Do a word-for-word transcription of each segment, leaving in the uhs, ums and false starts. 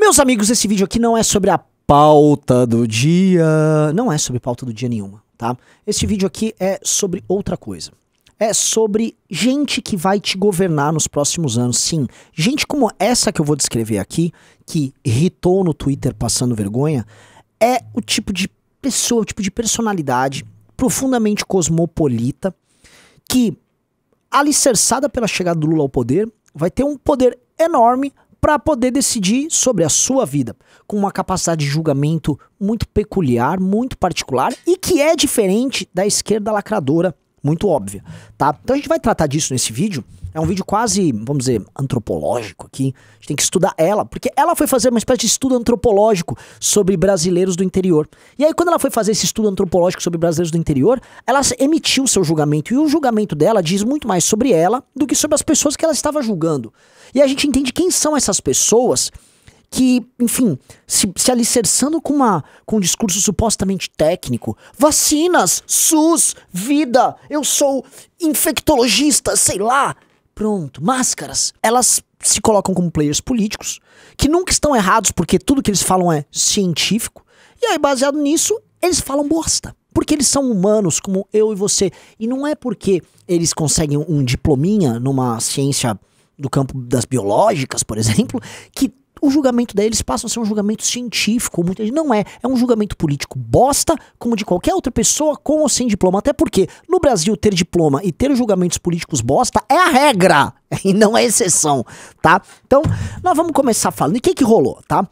Meus amigos, esse vídeo aqui não é sobre a pauta do dia. Não é sobre pauta do dia nenhuma, tá? Esse vídeo aqui é sobre outra coisa. É sobre gente que vai te governar nos próximos anos, sim. Gente como essa que eu vou descrever aqui, que irritou no Twitter passando vergonha, é o tipo de pessoa, o tipo de personalidade profundamente cosmopolita que, alicerçada pela chegada do Lula ao poder, vai ter um poder enorme para poder decidir sobre a sua vida, com uma capacidade de julgamento muito peculiar, muito particular e que é diferente da esquerda lacradora, muito óbvia, tá? Então a gente vai tratar disso nesse vídeo. É um vídeo quase, vamos dizer, antropológico aqui. A gente tem que estudar ela, porque ela foi fazer uma espécie de estudo antropológico sobre brasileiros do interior. E aí quando ela foi fazer esse estudo antropológico sobre brasileiros do interior, ela emitiu seu julgamento. E o julgamento dela diz muito mais sobre ela do que sobre as pessoas que ela estava julgando. E a gente entende quem são essas pessoas que, enfim, se, se alicerçando com, uma, com um discurso supostamente técnico. Vacinas, SUS, vida, eu sou infectologista, sei lá. Pronto, máscaras. Elas se colocam como players políticos, que nunca estão errados porque tudo que eles falam é científico. E aí, baseado nisso, eles falam bosta. Porque eles são humanos, como eu e você. E não é porque eles conseguem um diplominha numa ciência do campo das biológicas, por exemplo, que o julgamento deles passa a ser um julgamento científico. Não é, é um julgamento político bosta, como de qualquer outra pessoa com ou sem diploma, até porque no Brasil ter diploma e ter julgamentos políticos bosta é a regra, e não é exceção, tá? Então, nós vamos começar falando, e o que que rolou, tá?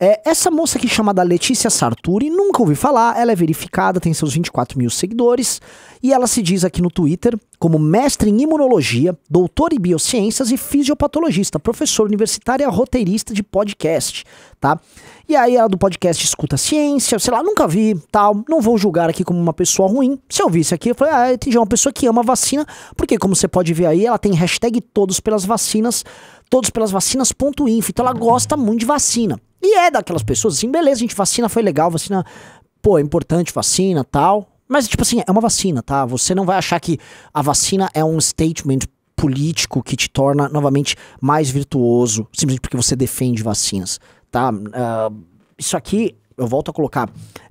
É, essa moça aqui chamada Letícia Sarturi, nunca ouvi falar, ela é verificada, tem seus vinte e quatro mil seguidores, e ela se diz aqui no Twitter como mestre em imunologia, doutora em biociências e fisiopatologista, professora universitária, roteirista de podcast, tá? E aí ela do podcast Escuta Ciência, sei lá, nunca vi, tal, não vou julgar aqui como uma pessoa ruim. Se eu visse aqui, eu falei, ah, entendi, é uma pessoa que ama vacina, porque como você pode ver aí, ela tem hashtag todos pelas vacinas, todos pelas vacinas ponto info, então ela gosta muito de vacina. E é daquelas pessoas assim, beleza, gente, vacina foi legal, vacina, pô, é importante, vacina, tal. Mas, tipo assim, é uma vacina, tá? Você não vai achar que a vacina é um statement político que te torna, novamente, mais virtuoso, simplesmente porque você defende vacinas, tá? Uh, isso aqui, eu volto a colocar,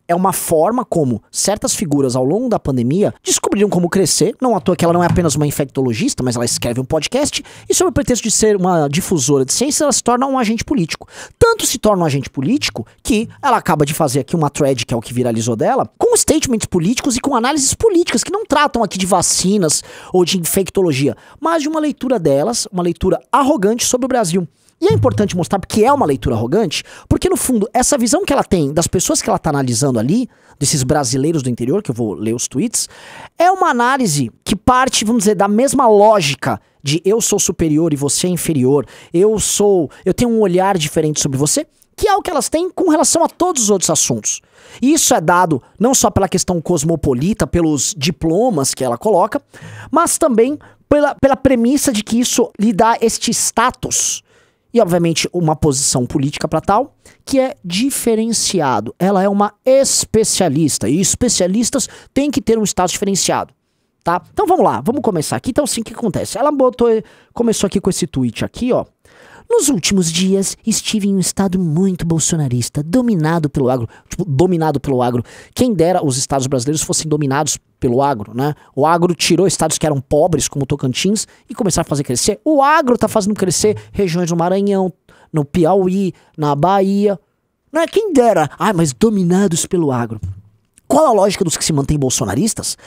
é uma forma como certas figuras ao longo da pandemia descobriram como crescer. Não à toa que ela não é apenas uma infectologista, mas ela escreve um podcast e sob o pretexto de ser uma difusora de ciência, ela se torna um agente político. Tanto se torna um agente político que ela acaba de fazer aqui uma thread, que é o que viralizou dela, com statements políticos e com análises políticas que não tratam aqui de vacinas ou de infectologia, mas de uma leitura delas, uma leitura arrogante sobre o Brasil. E é importante mostrar porque é uma leitura arrogante, porque no fundo, essa visão que ela tem das pessoas que ela tá analisando ali, desses brasileiros do interior, que eu vou ler os tweets, é uma análise que parte, vamos dizer, da mesma lógica de eu sou superior e você é inferior, eu sou, eu tenho um olhar diferente sobre você, que é o que elas têm com relação a todos os outros assuntos. E isso é dado não só pela questão cosmopolita, pelos diplomas que ela coloca, mas também pela, pela premissa de que isso lhe dá este status. E, obviamente, uma posição política para tal, que é diferenciado. Ela é uma especialista, e especialistas têm que ter um status diferenciado, tá? Então, vamos lá, vamos começar aqui. Então, assim, o que acontece? Ela botou, começou aqui com esse tweet aqui, ó. Nos últimos dias, estive em um estado muito bolsonarista, dominado pelo agro. Tipo, dominado pelo agro. Quem dera os estados brasileiros fossem dominados pelo agro, né? O agro tirou estados que eram pobres, como Tocantins, e começaram a fazer crescer. O agro tá fazendo crescer regiões do Maranhão, no Piauí, na Bahia. Né? Quem dera. Ai, mas dominados pelo agro. Qual a lógica dos que se mantêm bolsonaristas?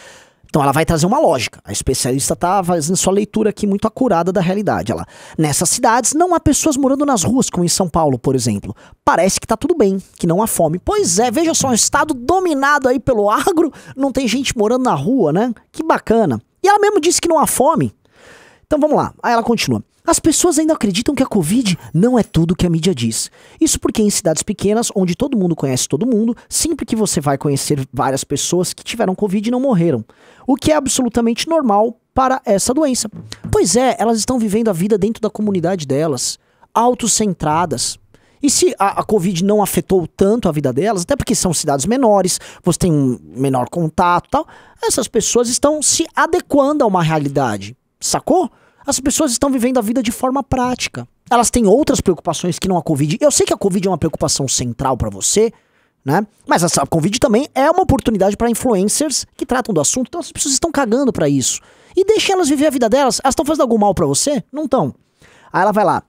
Então ela vai trazer uma lógica. A especialista tá fazendo sua leitura aqui muito acurada da realidade. Ela, nessas cidades não há pessoas morando nas ruas, como em São Paulo, por exemplo. Parece que tá tudo bem, que não há fome. Pois é, veja só, um estado dominado aí pelo agro, não tem gente morando na rua, né? Que bacana. E ela mesmo disse que não há fome. Então vamos lá, aí ela continua. As pessoas ainda acreditam que a Covid não é tudo que a mídia diz. Isso porque em cidades pequenas, onde todo mundo conhece todo mundo, sempre que você vai conhecer várias pessoas que tiveram Covid e não morreram. O que é absolutamente normal para essa doença. Pois é, elas estão vivendo a vida dentro da comunidade delas, autocentradas. E se a, a Covid não afetou tanto a vida delas, até porque são cidades menores, você tem um menor contato e tal, essas pessoas estão se adequando a uma realidade, sacou? As pessoas estão vivendo a vida de forma prática. elas têm outras preocupações que não a Covid. Eu sei que a Covid é uma preocupação central pra você, né? Mas a Covid também é uma oportunidade pra influencers que tratam do assunto. Então as pessoas estão cagando pra isso. E deixem elas viver a vida delas. Elas estão fazendo algum mal pra você? Não estão. Aí ela vai lá.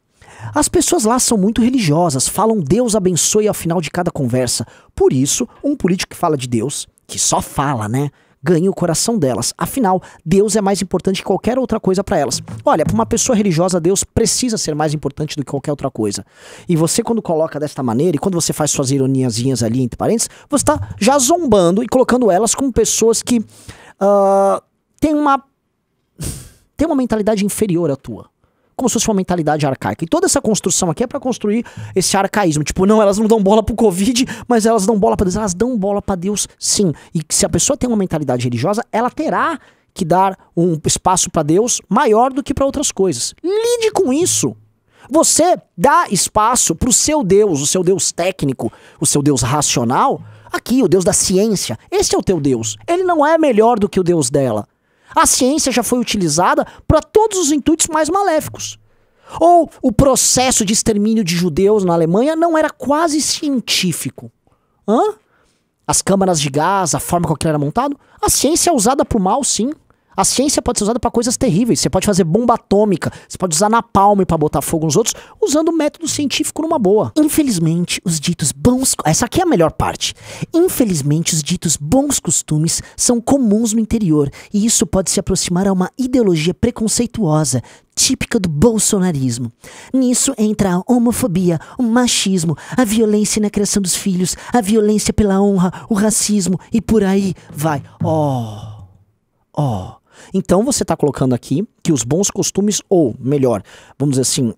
As pessoas lá são muito religiosas, falam Deus abençoe ao final de cada conversa. Por isso, um político que fala de Deus, que só fala, né? Ganha o coração delas. Afinal, Deus é mais importante que qualquer outra coisa pra elas. Olha, pra uma pessoa religiosa, Deus precisa ser mais importante do que qualquer outra coisa. E você, quando coloca desta maneira, e quando você faz suas ironiazinhas ali, entre parênteses, você tá já zombando e colocando elas como pessoas que uh, têm uma, têm uma mentalidade inferior à tua. Como se fosse uma mentalidade arcaica. E toda essa construção aqui é pra construir esse arcaísmo. Tipo, não, elas não dão bola pro Covid, mas elas dão bola pra Deus. Elas dão bola pra Deus, sim. E se a pessoa tem uma mentalidade religiosa, ela terá que dar um espaço pra Deus maior do que pra outras coisas. Lide com isso. Você dá espaço pro seu Deus, o seu Deus técnico, o seu Deus racional. Aqui, o Deus da ciência. Esse é o teu Deus. Ele não é melhor do que o Deus dela. A ciência já foi utilizada para todos os intuitos mais maléficos. Ou o processo de extermínio de judeus na Alemanha não era quase científico. Hã? As câmaras de gás, a forma como aquilo era montado. A ciência é usada para o mal, sim. A ciência pode ser usada para coisas terríveis. Você pode fazer bomba atômica, você pode usar napalm para botar fogo nos outros, usando o método científico numa boa. Infelizmente, os ditos bons... Essa aqui é a melhor parte. Infelizmente, os ditos bons costumes são comuns no interior, e isso pode se aproximar a uma ideologia preconceituosa, típica do bolsonarismo. Nisso entra a homofobia, o machismo, a violência na criação dos filhos, a violência pela honra, o racismo, e por aí vai. Oh... Oh... Então você está colocando aqui que os bons costumes, ou melhor, vamos dizer assim,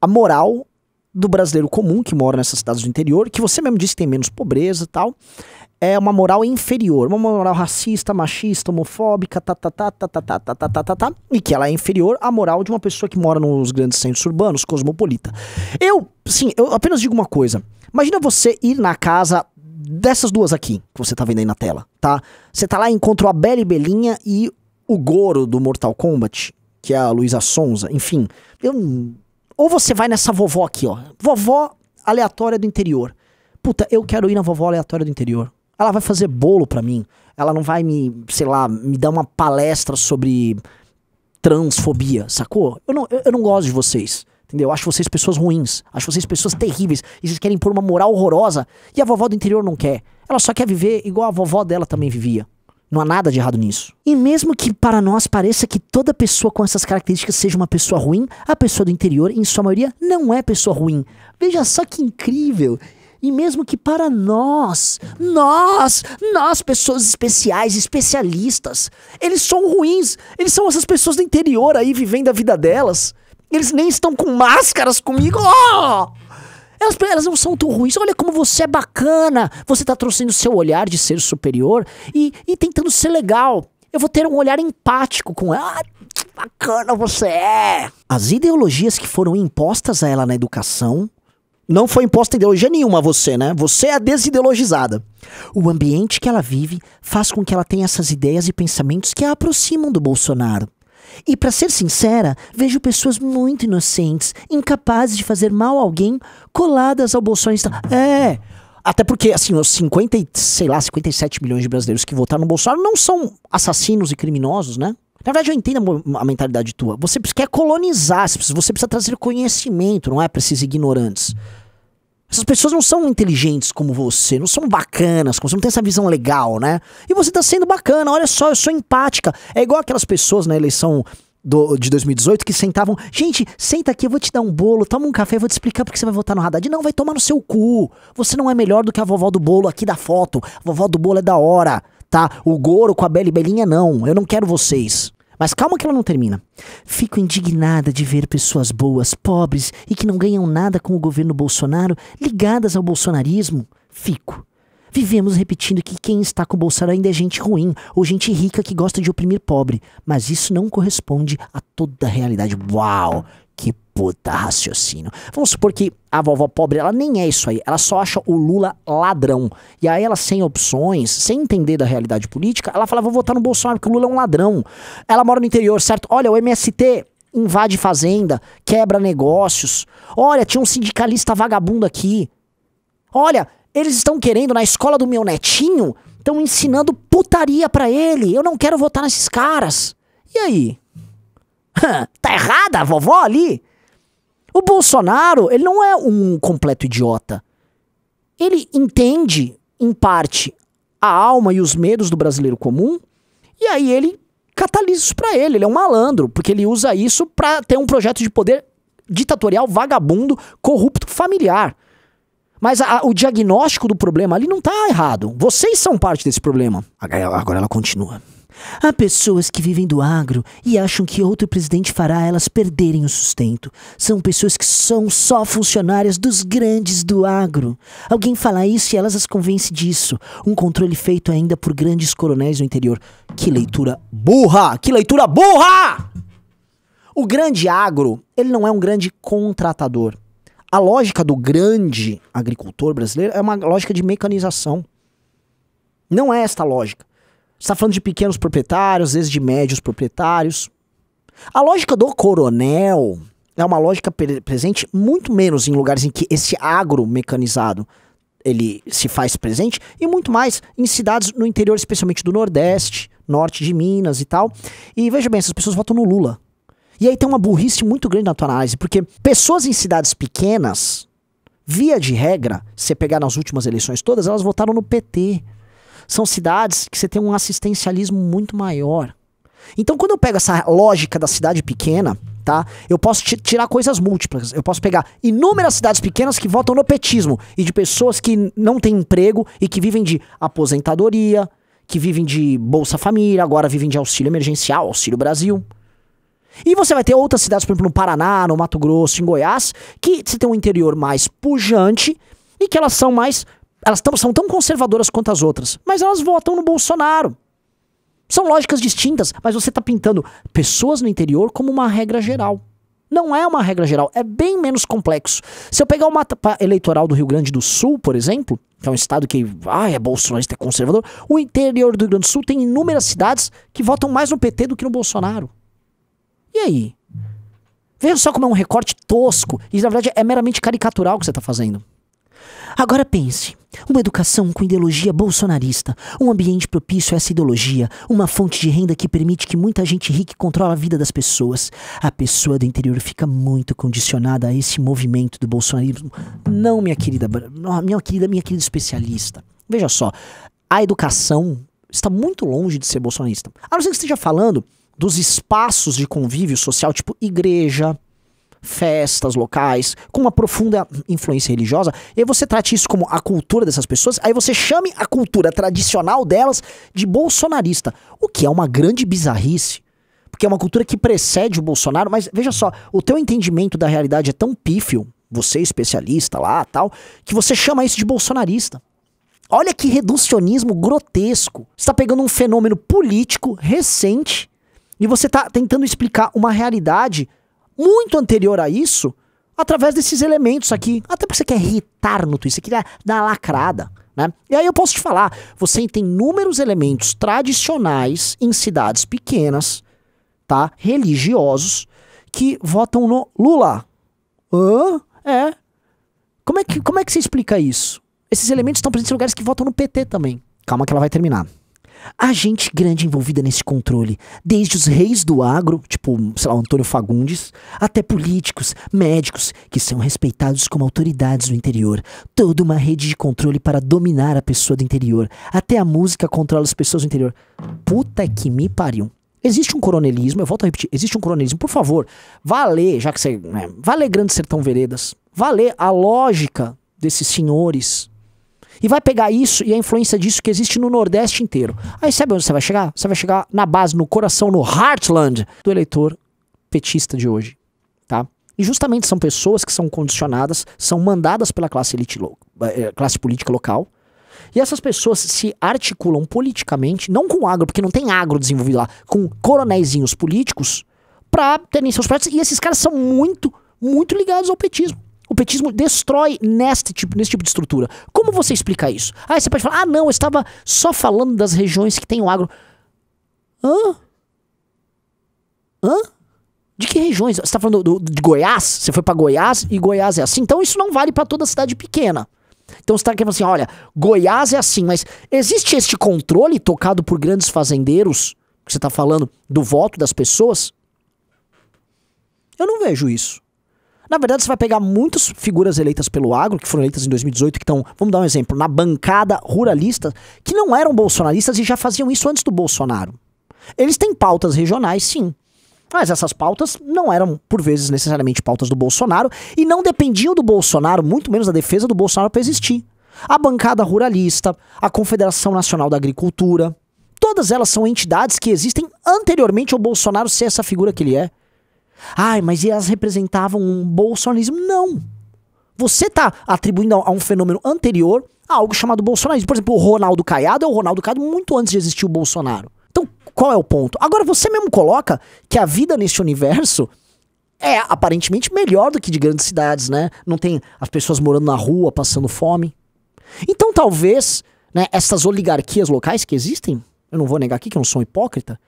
a moral do brasileiro comum que mora nessas cidades do interior, que você mesmo disse que tem menos pobreza e tal, é uma moral inferior, uma moral racista, machista, homofóbica, tá, tá, tá, tá, tá, tá, tá, tá, tá, tá, tá, e que ela é inferior à moral de uma pessoa que mora nos grandes centros urbanos, cosmopolita. Eu, sim, eu apenas digo uma coisa, imagina você ir na casa... dessas duas aqui, que você tá vendo aí na tela, tá? Você tá lá e encontrou a Bela e Belinha e o Goro do Mortal Kombat, que é a Luísa Sonza, enfim. Eu... Ou você vai nessa vovó aqui, ó. Vovó aleatória do interior. Puta, eu quero ir na vovó aleatória do interior. Ela vai fazer bolo pra mim. Ela não vai me, sei lá, me dar uma palestra sobre transfobia, sacou? Eu não, eu, eu não gosto de vocês. Entendeu? Acho vocês pessoas ruins, acho vocês pessoas terríveis, e vocês querem pôr uma moral horrorosa, e a vovó do interior não quer. Ela só quer viver igual a vovó dela também vivia. Não há nada de errado nisso. E mesmo que para nós pareça que toda pessoa com essas características seja uma pessoa ruim, a pessoa do interior, em sua maioria, não é pessoa ruim. Veja só que incrível! E mesmo que para nós, nós, nós pessoas especiais, especialistas, eles são ruins, eles são essas pessoas do interior aí vivendo a vida delas. Eles nem estão com máscaras comigo. Oh! Elas, elas não são tão ruins. Olha como você é bacana. Você tá trouxendo o seu olhar de ser superior e, e tentando ser legal. Eu vou ter um olhar empático com ela. Ah, que bacana você é. As ideologias que foram impostas a ela na educação... Não foi imposta ideologia nenhuma a você, né? Você é a desideologizada. O ambiente que ela vive faz com que ela tenha essas ideias e pensamentos que a aproximam do Bolsonaro. E pra ser sincera, vejo pessoas muito inocentes, incapazes de fazer mal a alguém, coladas ao bolsonarista. É, até porque, assim, os cinquenta, sei lá, cinquenta e sete milhões de brasileiros que votaram no Bolsonaro não são assassinos e criminosos, né? Na verdade, eu entendo a, a mentalidade tua. Você quer colonizar, você precisa, você precisa trazer conhecimento, não é pra esses ignorantes. Essas pessoas não são inteligentes como você, não são bacanas, como você não tem essa visão legal, né? E você tá sendo bacana, olha só, eu sou empática. É igual aquelas pessoas na eleição do, de dois mil e dezoito que sentavam... Gente, senta aqui, eu vou te dar um bolo, toma um café, eu vou te explicar porque você vai votar no Haddad. Não, vai tomar no seu cu. Você não é melhor do que a vovó do bolo aqui da foto. A vovó do bolo é da hora, tá? O Goro com a Bela e Belinha, não. Eu não quero vocês. Mas calma que ela não termina. Fico indignada de ver pessoas boas, pobres e que não ganham nada com o governo Bolsonaro ligadas ao bolsonarismo. Fico. Vivemos repetindo que quem está com o Bolsonaro ainda é gente ruim ou gente rica que gosta de oprimir pobre. Mas isso não corresponde a toda a realidade. Uau! Que puta raciocínio. Vamos supor que a vovó pobre, ela nem é isso aí. Ela só acha o Lula ladrão. E aí ela, sem opções, sem entender da realidade política, ela fala, vou votar no Bolsonaro porque o Lula é um ladrão. Ela mora no interior, certo? Olha, o M S T invade fazenda, quebra negócios. Olha, tinha um sindicalista vagabundo aqui. Olha, eles estão querendo, na escola do meu netinho, estão ensinando putaria pra ele. Eu não quero votar nesses caras. E aí? Tá errada a vovó ali? O Bolsonaro, ele não é um completo idiota. Ele entende, em parte, a alma e os medos do brasileiro comum, e aí ele catalisa isso pra ele. Ele é um malandro, porque ele usa isso pra ter um projeto de poder ditatorial, vagabundo, corrupto, familiar. Mas a, o diagnóstico do problema ali não tá errado. Vocês são parte desse problema. Agora ela continua. Há pessoas que vivem do agro e acham que outro presidente fará elas perderem o sustento. São pessoas que são só funcionárias dos grandes do agro. Alguém fala isso e elas as convence disso. Um controle feito ainda por grandes coronéis do interior. Que leitura burra! Que leitura burra! O grande agro, ele não é um grande contratador. A lógica do grande agricultor brasileiro é uma lógica de mecanização. Não é esta lógica. Você está falando de pequenos proprietários, às vezes de médios proprietários. A lógica do coronel é uma lógica presente muito menos em lugares em que esse agro mecanizado ele se faz presente e muito mais em cidades no interior, especialmente do Nordeste, norte de Minas e tal. E veja bem, essas pessoas votam no Lula. E aí tem uma burrice muito grande na tua análise, porque pessoas em cidades pequenas, via de regra, se pegar nas últimas eleições todas, elas votaram no P T. São cidades que você tem um assistencialismo muito maior. Então, quando eu pego essa lógica da cidade pequena, tá? Eu posso tirar coisas múltiplas. Eu posso pegar inúmeras cidades pequenas que votam no petismo e de pessoas que não têm emprego e que vivem de aposentadoria, que vivem de Bolsa Família, agora vivem de auxílio emergencial, Auxílio Brasil. E você vai ter outras cidades, por exemplo, no Paraná, no Mato Grosso, em Goiás, que você tem um interior mais pujante e que elas são mais... Elas tão, são tão conservadoras quanto as outras, mas elas votam no Bolsonaro. São lógicas distintas, mas você está pintando pessoas no interior como uma regra geral. Não é uma regra geral, é bem menos complexo. Se eu pegar o mapa eleitoral do Rio Grande do Sul, por exemplo, que é um estado que ah, é bolsonarista, é conservador, o interior do Rio Grande do Sul tem inúmeras cidades que votam mais no P T do que no Bolsonaro. E aí? Veja só como é um recorte tosco e na verdade é meramente caricatural o que você está fazendo. Agora pense, uma educação com ideologia bolsonarista, um ambiente propício a essa ideologia, uma fonte de renda que permite que muita gente rica controle a vida das pessoas. A pessoa do interior fica muito condicionada a esse movimento do bolsonarismo. Não, minha querida, minha querida, minha querida especialista. Veja só, a educação está muito longe de ser bolsonarista. A não ser que esteja falando dos espaços de convívio social, tipo igreja, festas locais, com uma profunda influência religiosa, e aí você trate isso como a cultura dessas pessoas, aí você chame a cultura tradicional delas de bolsonarista, o que é uma grande bizarrice, porque é uma cultura que precede o Bolsonaro, mas veja só, o teu entendimento da realidade é tão pífio, você é especialista lá, tal, que você chama isso de bolsonarista. Olha que reducionismo grotesco. Você está pegando um fenômeno político recente e você está tentando explicar uma realidade muito anterior a isso, através desses elementos aqui. Até porque você quer irritar no Twitter, você quer dar lacrada, né? E aí eu posso te falar, você tem inúmeros elementos tradicionais em cidades pequenas, tá? Religiosos, que votam no Lula. Hã? É. Como é que, como é que você explica isso? Esses elementos estão presentes em lugares que votam no P T também. Calma que ela vai terminar. Há gente grande envolvida nesse controle, desde os reis do agro, tipo, sei lá, Antônio Fagundes, até políticos, médicos, que são respeitados como autoridades do interior. Toda uma rede de controle para dominar a pessoa do interior. Até a música controla as pessoas do interior. Puta que me pariu. Existe um coronelismo, eu volto a repetir, existe um coronelismo. Por favor, vá ler, já que você... Né, vá ler Grande Sertão Veredas, vá ler a lógica desses senhores... E vai pegar isso e a influência disso que existe no Nordeste inteiro. Aí sabe onde você vai chegar? Você vai chegar na base, no coração, no heartland do eleitor petista de hoje, tá? E justamente são pessoas que são condicionadas, são mandadas pela classe, elite lo- classe política local. E essas pessoas se articulam politicamente, não com agro, porque não tem agro desenvolvido lá, com coronéisinhos políticos pra terem seus projetos. E esses caras são muito, muito ligados ao petismo. O petismo destrói neste tipo, nesse tipo de estrutura. Como você explica isso? Aí você pode falar, ah não, eu estava só falando das regiões que tem o agro. Hã? Hã? De que regiões? Você está falando do, do, de Goiás? Você foi para Goiás e Goiás é assim? Então isso não vale para toda cidade pequena. Então você está querendo assim, olha, Goiás é assim, mas existe este controle tocado por grandes fazendeiros, que você está falando, do voto das pessoas? Eu não vejo isso. Na verdade, você vai pegar muitas figuras eleitas pelo agro, que foram eleitas em dois mil e dezoito, que estão, vamos dar um exemplo, na bancada ruralista, que não eram bolsonaristas e já faziam isso antes do Bolsonaro. Eles têm pautas regionais, sim. Mas essas pautas não eram, por vezes, necessariamente pautas do Bolsonaro e não dependiam do Bolsonaro, muito menos da defesa do Bolsonaro para existir. A bancada ruralista, a Confederação Nacional da Agricultura, todas elas são entidades que existem anteriormente ao Bolsonaro ser essa figura que ele é. Ai, mas elas representavam um bolsonarismo? Não. Você está atribuindo a um fenômeno anterior a algo chamado bolsonarismo. Por exemplo, o Ronaldo Caiado é o Ronaldo Caiado muito antes de existir o Bolsonaro. Então, qual é o ponto? Agora, você mesmo coloca que a vida neste universo é aparentemente melhor do que de grandes cidades, né? Não tem as pessoas morando na rua, passando fome. Então, talvez, né, essas oligarquias locais que existem, eu não vou negar aqui que eu não sou um hipócrita,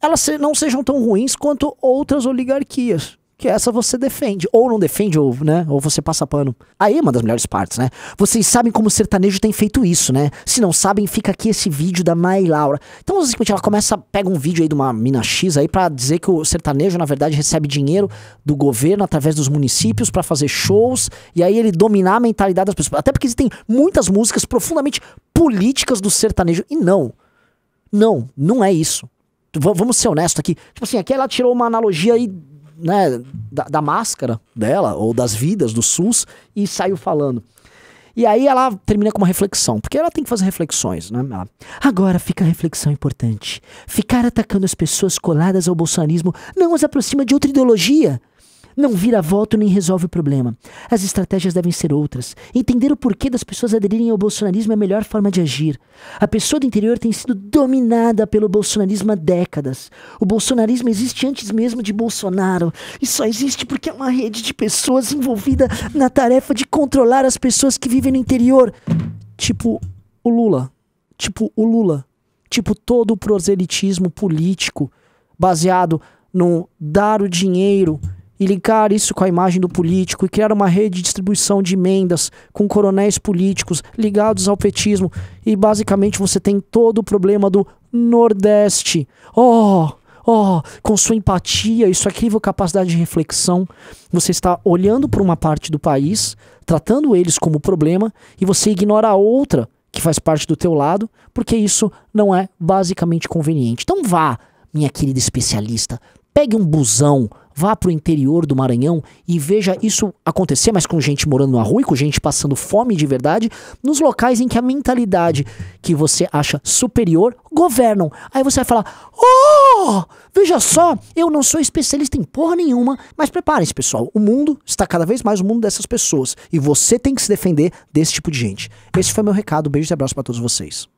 elas não sejam tão ruins quanto outras oligarquias, que essa você defende. Ou não defende, ou, né, ou você passa pano. Aí é uma das melhores partes, né? Vocês sabem como o sertanejo tem feito isso, né? Se não sabem, fica aqui esse vídeo da May Laura. Então, assim, ela começa, pega um vídeo aí de uma mina X aí pra dizer que o sertanejo, na verdade, recebe dinheiro do governo através dos municípios pra fazer shows, e aí ele dominar a mentalidade das pessoas. Até porque existem muitas músicas profundamente políticas do sertanejo. E não, não, não é isso. Vamos ser honestos aqui. Tipo assim, aqui ela tirou uma analogia aí, né, da, da máscara dela, ou das vidas do SUS, e saiu falando. E aí ela termina com uma reflexão, porque ela tem que fazer reflexões, né? Ela, agora fica a reflexão importante. Ficar atacando as pessoas coladas ao bolsonarismo não as aproxima de outra ideologia. Não vira voto nem resolve o problema. As estratégias devem ser outras. Entender o porquê das pessoas aderirem ao bolsonarismo é a melhor forma de agir. A pessoa do interior tem sido dominada pelo bolsonarismo há décadas. O bolsonarismo existe antes mesmo de Bolsonaro. E só existe porque é uma rede de pessoas envolvida na tarefa de controlar as pessoas que vivem no interior. Tipo o Lula. Tipo o Lula. Tipo todo o proselitismo político baseado no dar o dinheiro e linkar isso com a imagem do político e criar uma rede de distribuição de emendas com coronéis políticos ligados ao petismo. E basicamente você tem todo o problema do Nordeste. Oh, oh, com sua empatia e sua incrível capacidade de reflexão, você está olhando para uma parte do país, tratando eles como problema, e você ignora a outra que faz parte do teu lado, porque isso não é basicamente conveniente. Então vá, minha querida especialista, pegue um busão, vá pro interior do Maranhão e veja isso acontecer, mas com gente morando na rua e com gente passando fome de verdade, nos locais em que a mentalidade que você acha superior governam. Aí você vai falar, oh, veja só, eu não sou especialista em porra nenhuma, mas preparem-se, pessoal, o mundo está cada vez mais o mundo dessas pessoas e você tem que se defender desse tipo de gente. Esse foi meu recado, beijos e abraços para todos vocês.